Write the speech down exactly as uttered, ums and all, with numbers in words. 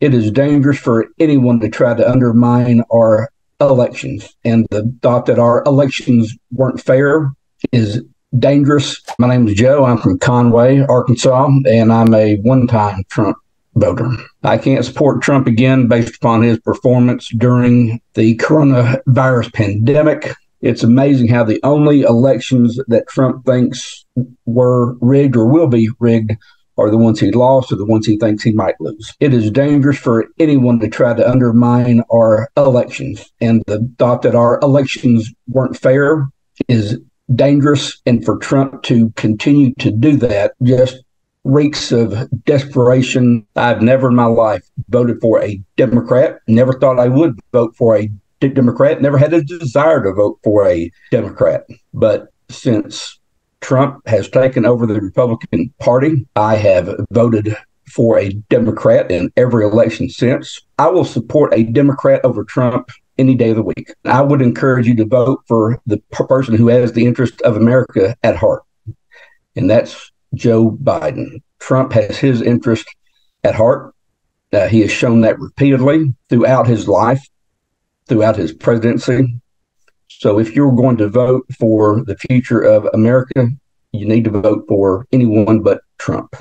it is dangerous for anyone to try to undermine our elections. And the thought that our elections weren't fair is dangerous. My name is Joe. I'm from Conway, Arkansas, and I'm a one-time Trump voter. I can't support Trump again based upon his performance during the coronavirus pandemic. It's amazing how the only elections that Trump thinks were rigged or will be rigged are the ones he lost or the ones he thinks he might lose. It is dangerous for anyone to try to undermine our elections. And the thought that our elections weren't fair is dangerous. And for Trump to continue to do that just reeks of desperation. I've never in my life voted for a Democrat, never thought I would vote for a Democrat, never had a desire to vote for a Democrat. But since Trump has taken over the Republican Party, I have voted for a Democrat in every election since. I will support a Democrat over Trump any day of the week. I would encourage you to vote for the person who has the interest of America at heart, and that's Joe Biden. Trump has his interest at heart. Uh, he has shown that repeatedly throughout his life, throughout his presidency. So if you're going to vote for the future of America, you need to vote for anyone but Trump.